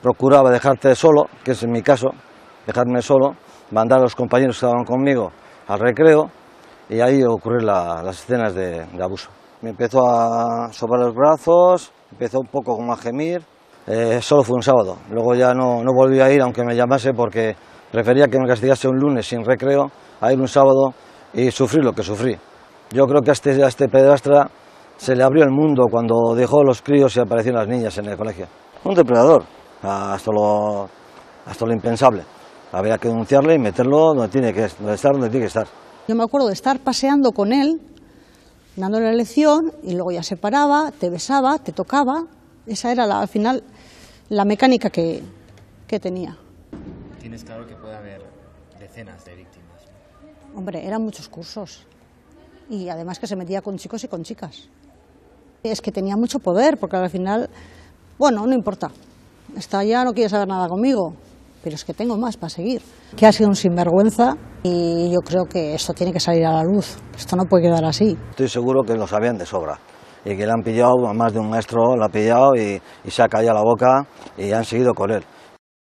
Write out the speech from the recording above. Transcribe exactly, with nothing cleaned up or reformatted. procuraba dejarte solo, que es en mi caso, dejarme solo, mandar a los compañeros que estaban conmigo al recreo y ahí ocurrieron la, las escenas de, de abuso. Me empezó a sobrar los brazos, empezó un poco como a gemir. Eh, solo fue un sábado, luego ya no, no volví a ir aunque me llamase porque prefería que me castigase un lunes sin recreo a ir un sábado y sufrir lo que sufrí. Yo creo que a este, a este pederastra se le abrió el mundo cuando dejó a los críos y aparecieron las niñas en el colegio. Un depredador, hasta lo, hasta lo impensable. Había que denunciarle y meterlo donde tiene que donde estar, donde tiene que estar. Yo me acuerdo de estar paseando con él, dándole la lección y luego ya se paraba, te besaba, te tocaba. Esa era la, al final la mecánica que, que tenía. Tienes claro que puede haber decenas de víctimas. Hombre, eran muchos cursos y además que se metía con chicos y con chicas. Es que tenía mucho poder porque al final, bueno, no importa, está ya no quiere saber nada conmigo, pero es que tengo más para seguir. Que ha sido un sinvergüenza y yo creo que esto tiene que salir a la luz, esto no puede quedar así. Estoy seguro que lo sabían de sobra. Y que le han pillado, más de un maestro lo ha pillado y, y se ha callado la boca y han seguido con él.